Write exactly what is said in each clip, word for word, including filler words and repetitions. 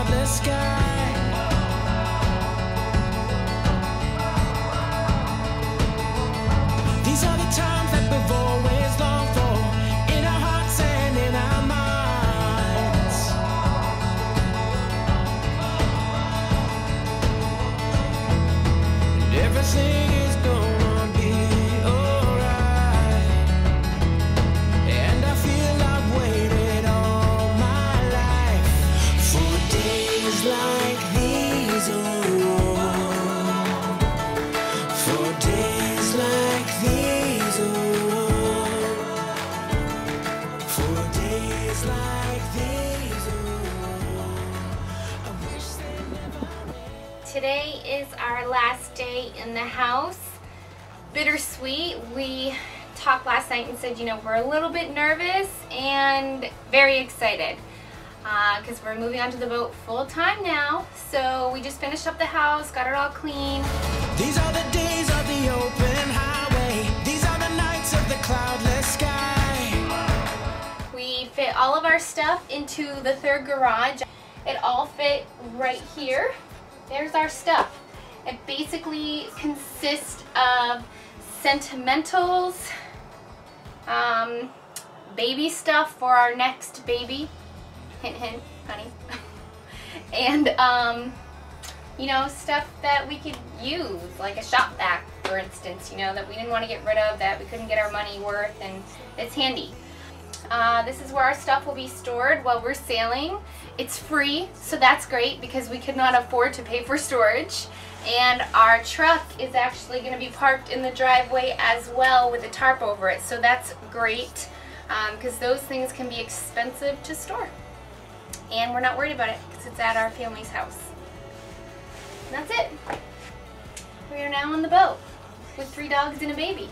cloudless sky. These are the times that we've always longed for, in our hearts and in our minds. And everything is gonna be alright. And I feel I've waited all my life for days like these. Oh, for days like these. Today is our last day in the house. Bittersweet. We talked last night and said, you know, we're a little bit nervous and very excited because uh, we're moving onto the boat full time now. So we just finished up the house, got it all clean. These are the days of the open highway. These are the nights of the cloudless sky. We fit all of our stuff into the third garage. It all fit right here. There's our stuff. It basically consists of sentimentals, um, baby stuff for our next baby, hint hint, honey, and um, you know, stuff that we could use, like a shop vac, for instance, you know, that we didn't want to get rid of, that we couldn't get our money worth, and it's handy. Uh, this is where our stuff will be stored while we're sailing. It's free, so that's great because we could not afford to pay for storage. And our truck is actually going to be parked in the driveway as well with a tarp over it, so that's great because um, those things can be expensive to store. And we're not worried about it because it's at our family's house. And that's it. We are now on the boat with three dogs and a baby.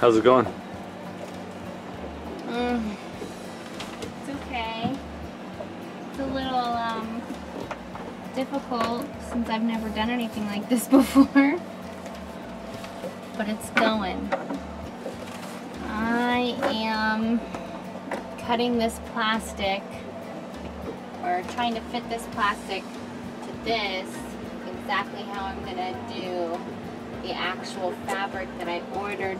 How's it going? Mm. It's okay. It's a little um, difficult since I've never done anything like this before. But it's going. I am cutting this plastic, or trying to fit this plastic to this, exactly how I'm going to do the actual fabric that I ordered.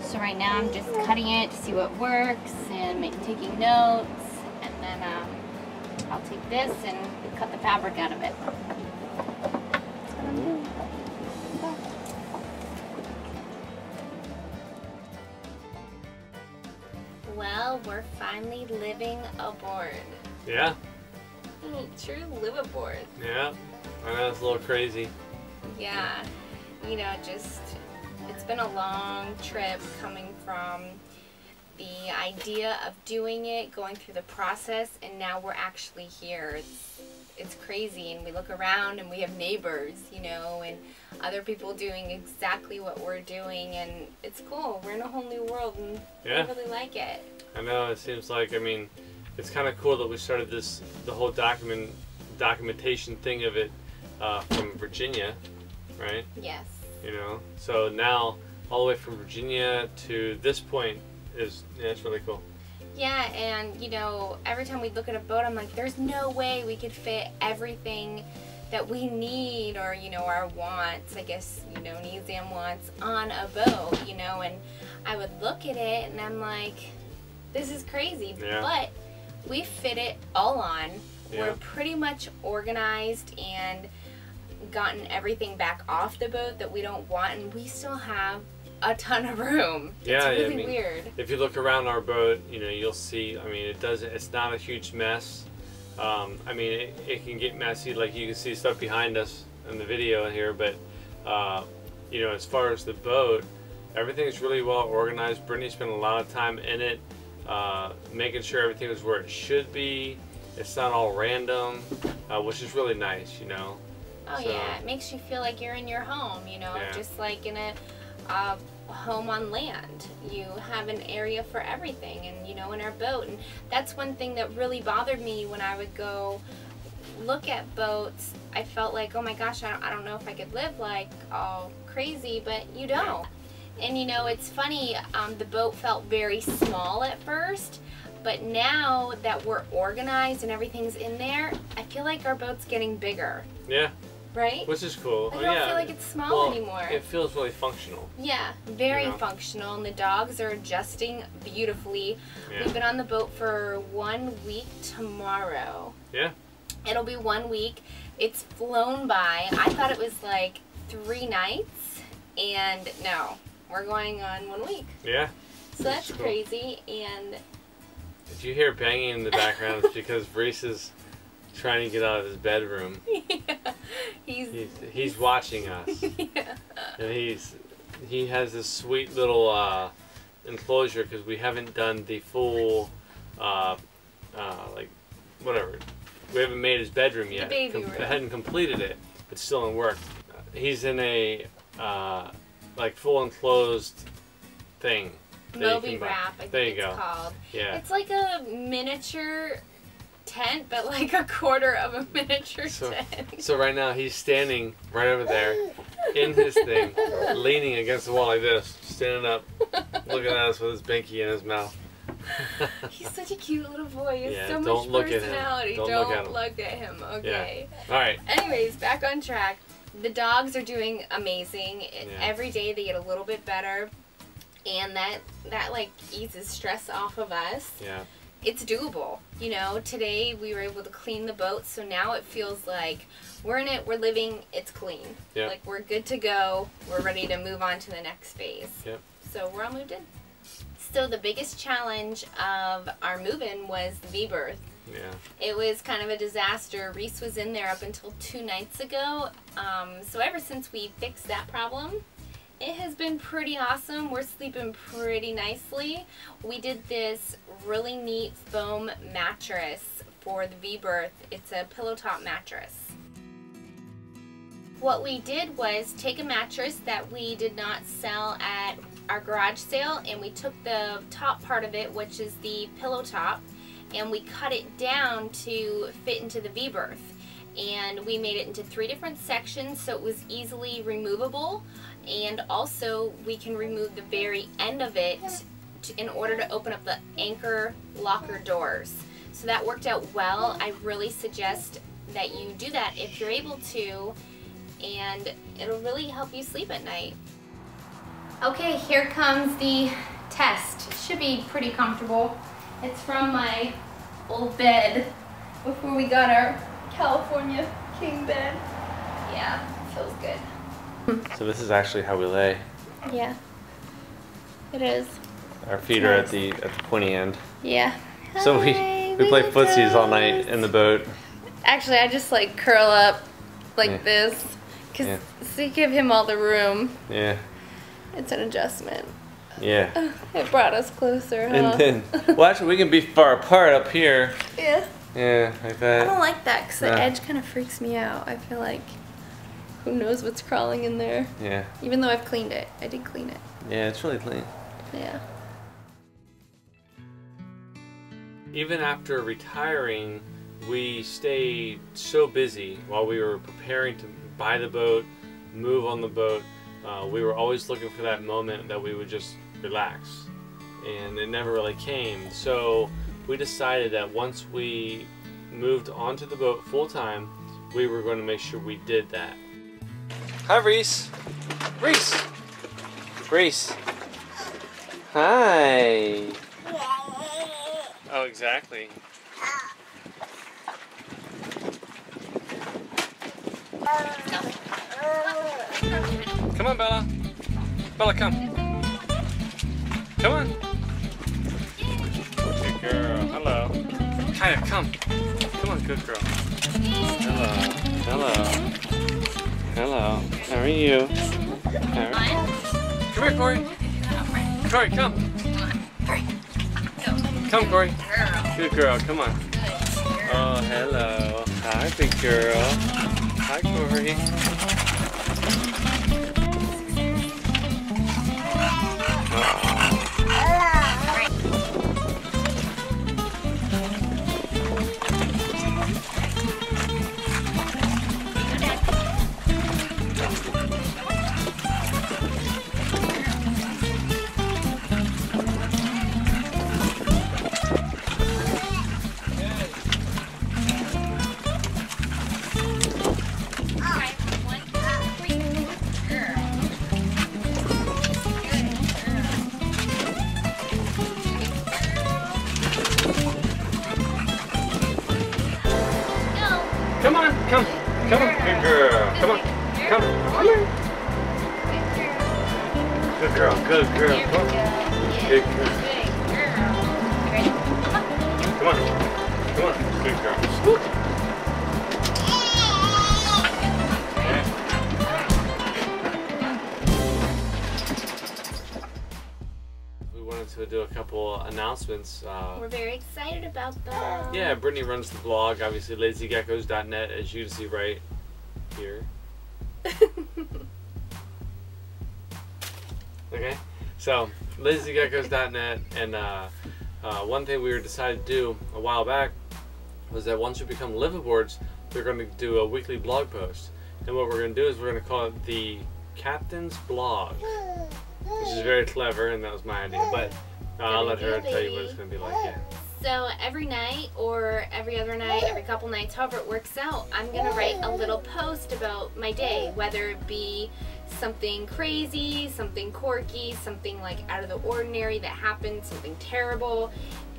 So right now I'm just cutting it to see what works and make, taking notes, and then um, I'll take this and cut the fabric out of it. That's what I'm doing. Well, we're finally living aboard. Yeah. True live aboard. Yeah. I know it's a little crazy. Yeah. You know, just it's been a long trip coming from the idea of doing it, going through the process, and now we're actually here. It's, it's crazy, and we look around and we have neighbors, you know, and other people doing exactly what we're doing, and it's cool. We're in a whole new world, and yeah. I really like it. I know, it seems like, I mean, it's kind of cool that we started this, the whole document documentation thing of it uh, from Virginia, right? Yes. You know, so now all the way from Virginia to this point is, yeah, it's really cool. Yeah, and you know, every time we look at a boat, I'm like, there's no way we could fit everything that we need, or you know, our wants, I guess, you know, needs and wants on a boat, you know, and I would look at it and I'm like, This is crazy, yeah. But we fit it all on. Yeah. We're pretty much organized and gotten everything back off the boat that we don't want, and we still have a ton of room. Yeah, it's really I mean, weird. If you look around our boat, you know, you'll see. I mean, it doesn't. It's not a huge mess. Um, I mean, it, it can get messy. Like you can see stuff behind us in the video here, but uh, you know, as far as the boat, everything's really well organized. Brittany spent a lot of time in it, uh, making sure everything is where it should be. It's not all random, uh, which is really nice, you know. Oh so, yeah, it makes you feel like you're in your home, you know, yeah. Just like in a uh, home on land. You have an area for everything, and you know, in our boat, and that's one thing that really bothered me when I would go look at boats. I felt like, oh my gosh, I don't, I don't know if I could live like all crazy, but you don't. Yeah. And you know, it's funny, um, the boat felt very small at first. But now that we're organized and everything's in there, I feel like our boat's getting bigger. Yeah. Right? Which is cool. I don't yeah. feel like it's small well, anymore. It feels really functional. Yeah, very you know? functional. And the dogs are adjusting beautifully. Yeah. We've been on the boat for one week tomorrow. Yeah. It'll be one week. It's flown by. I thought it was like three nights. And no, we're going on one week. Yeah. So that's, that's cool. crazy. And... if you hear banging in the background, it's because Reese is trying to get out of his bedroom. Yeah, he's, he's, he's watching us. Yeah. And he's he has this sweet little uh, enclosure because we haven't done the full, uh, uh, like, whatever. We haven't made his bedroom yet. The baby Com room. I hadn't completed it. It's still in work. He's in a, uh, like, full enclosed thing. Moby wrap, I think it's called. Yeah. It's like a miniature tent, but like a quarter of a miniature so, tent. So right now he's standing right over there in his thing, leaning against the wall like this, standing up, looking at us with his binky in his mouth. He's such a cute little boy. He has yeah, so don't much personality. Look don't, don't look at him. Look at him. Okay. Yeah. All right. Anyways, back on track. The dogs are doing amazing. Yeah. Every day they get a little bit better. And that, that like eases stress off of us. Yeah. It's doable. You know, today we were able to clean the boat, so now it feels like we're in it, we're living, it's clean. Yeah. Like we're good to go, we're ready to move on to the next phase. Yep. So we're all moved in. So the biggest challenge of our move-in was the V-berth. Yeah. It was kind of a disaster. Reese was in there up until two nights ago. Um, so ever since we fixed that problem, it has been pretty awesome. We're sleeping pretty nicely. We did this really neat foam mattress for the V-berth. It's a pillow top mattress. What we did was take a mattress that we did not sell at our garage sale, and we took the top part of it, which is the pillow top, and we cut it down to fit into the V-berth. And we made it into three different sections so it was easily removable, and also we can remove the very end of it to, in order to open up the anchor locker doors. So that worked out well. I really suggest that you do that if you're able to, and it'll really help you sleep at night. Okay, here comes the test. It should be pretty comfortable. It's from my old bed before we got our California king bed. Yeah, feels good. So this is actually how we lay. Yeah, it is. Our feet nice. are at the at the pointy end. Yeah. So Hi, we we, we play footsies all night in the boat. Actually, I just like curl up like yeah. this, cause yeah. so you give him all the room. Yeah. It's an adjustment. Yeah. It brought us closer. Huh? And then, well, actually, we can be far apart up here. Yeah. Yeah, like that. I don't like that because the uh, edge kind of freaks me out. I feel like who knows what's crawling in there. Yeah. Even though I've cleaned it. I did clean it. Yeah, it's really clean. Yeah. Even after retiring, we stayed so busy while we were preparing to buy the boat, move on the boat. Uh, we were always looking for that moment that we would just relax. And it never really came. So we decided that once we moved onto the boat full time, we were going to make sure we did that. Hi, Reese. Reese. Reese. Hi. Oh, exactly. Come on, Bella. Bella, come. Come on. Good girl. Hello. Kaya, come. Come on, good girl. Hello. Hello. Hello. How are you? How are you? Come here, Corey. Corey, come. Come, Corey. Good girl. Come on. Oh, hello. Hi, big girl. Hi, Corey. Come on, come, come on, good girl. Come on, come, come here. Good girl, good girl. Come on. Good girl. Come on, come on, good girl. We wanted to do a couple announcements. Uh, We're very excited about them. Yeah, Brittany runs the blog, obviously lazy geckos dot net, as you can see right here. Okay, so lazy geckos dot net, and uh, uh, one thing we were decided to do a while back was that once you become liveaboards, we're going to do a weekly blog post, and what we're going to do is we're going to call it the Captain's Blog, which is very clever, and that was my idea, but uh, I'll let her tell you what it's going to be like. Yeah. So every night, or every other night, every couple nights, however it works out, I'm going to write a little post about my day, whether it be something crazy, something quirky, something like out of the ordinary that happened, something terrible,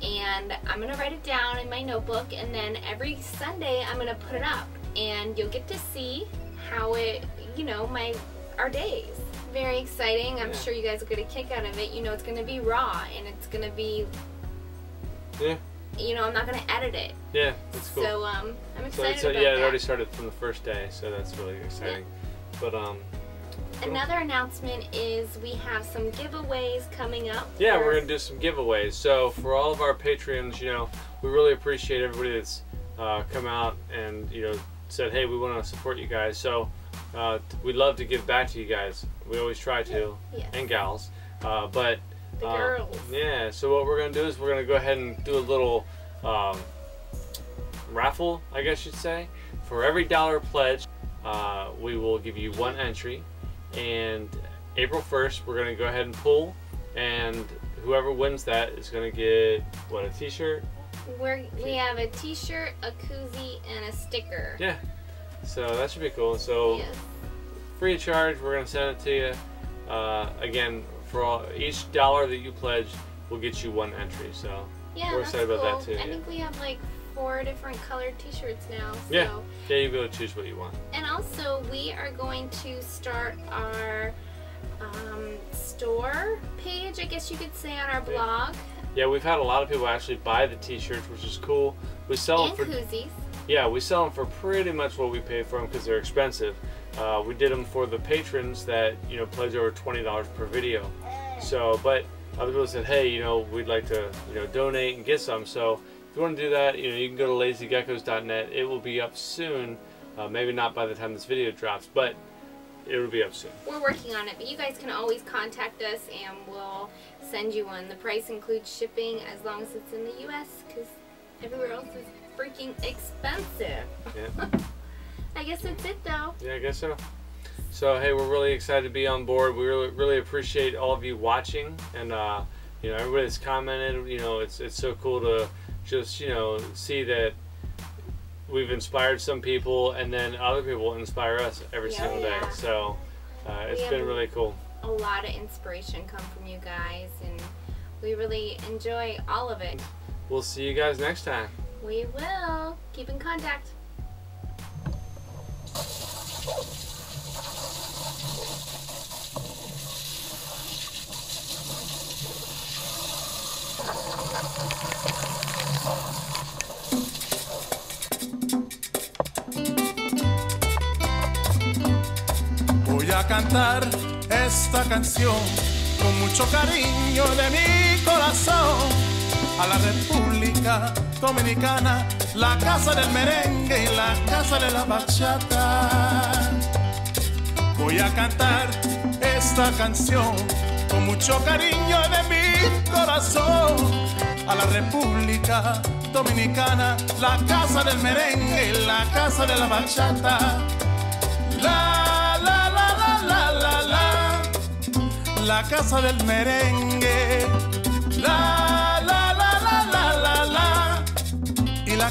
and I'm going to write it down in my notebook, and then every Sunday I'm going to put it up, and you'll get to see how it, you know, my our days. Very exciting. I'm yeah. sure you guys will get a kick out of it. You know, it's going to be raw, and it's going to be... Yeah. You know, I'm not going to edit it. Yeah, that's cool. So, um, I'm excited so, so, about Yeah, that. It already started from the first day, so that's really exciting. Yeah. But, um... Cool. Another announcement is we have some giveaways coming up. Yeah, we're going to do some giveaways. So, for all of our Patreons, you know, we really appreciate everybody that's uh, come out and, you know, said, hey, we want to support you guys. So, uh, we'd love to give back to you guys. We always try to. Yes. And gals. Uh, but... The uh, girls. Yeah, so what we're going to do is we're going to go ahead and do a little um, raffle, I guess you'd say. For every dollar pledge, uh, we will give you one entry. And April first, we're going to go ahead and pull. And whoever wins that is going to get, what, a t-shirt? We're, we have a t-shirt, a koozie, and a sticker. Yeah, so that should be cool. So yes. Free of charge, we're going to send it to you. Uh, again, for all, each dollar that you pledge will get you one entry, so yeah, we're excited cool. about that too. I yeah. think we have like four different colored t-shirts now. So. Yeah, yeah, you'll be able to choose what you want. And also we are going to start our um, store page, I guess you could say, on our blog. Yeah, yeah, we've had a lot of people actually buy the t-shirts, which is cool. We sell and them for koozies. Yeah, we sell them for pretty much what we pay for them because they're expensive. Uh, we did them for the patrons that, you know, pledge over twenty dollars per video. So, but other people said, hey, you know, we'd like to, you know, donate and get some. So if you want to do that, you know, you can go to lazy geckos dot net. It will be up soon. Uh, maybe not by the time this video drops, but it will be up soon. We're working on it, but you guys can always contact us and we'll send you one. The price includes shipping as long as it's in the U S because everywhere else is freaking expensive. Yeah. I guess that's it though. Yeah, I guess so. So hey, we're really excited to be on board. We really, really appreciate all of you watching, and uh, you know, everybody that's commented. You know, it's it's so cool to just, you know, see that we've inspired some people, and then other people inspire us every yeah, single yeah. day. So uh, it's been really cool. A lot of inspiration come from you guys, and we really enjoy all of it. we'll see you guys next time. We will. Keep in contact. Voy a cantar esta canción con mucho cariño de mi corazón. A la República Dominicana, la casa del merengue y la casa de la bachata. Voy a cantar esta canción con mucho cariño de mi corazón. A la República Dominicana, la casa del merengue y la casa de la bachata. La, la, la, la, la, la, la, la casa del merengue. La, la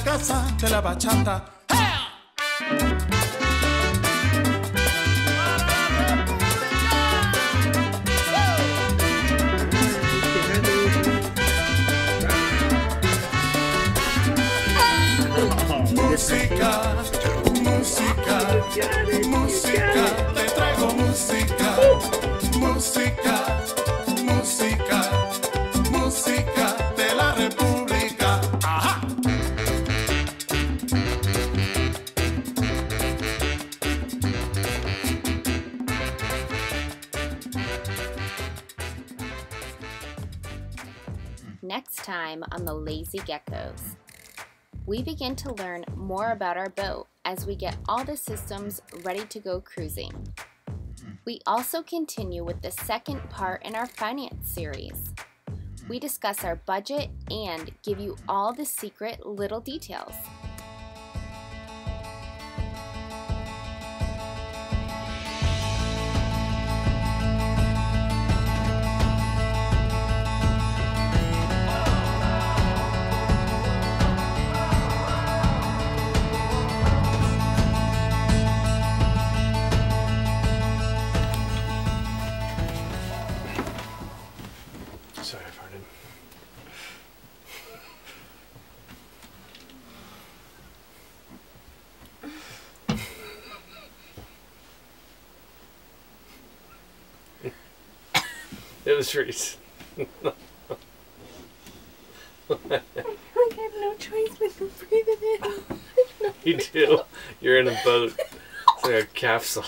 casa de la bachata. Música, música, música, te traigo música, música, música, música de la República. Ajá. Next time on the Lazy Geckos, we begin to learn more about our boat as we get all the systems ready to go cruising. We also continue with the second part in our finance series. We discuss our budget and give you all the secret little details. It was Reese. I had no choice but to breathe it in. No, you do. You're in a boat. It's like a capsule.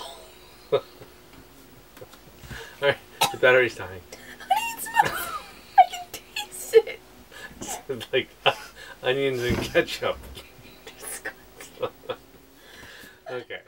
Alright, the battery's dying. Honey, it smells. I can taste it. It's like uh, onions and ketchup. Okay.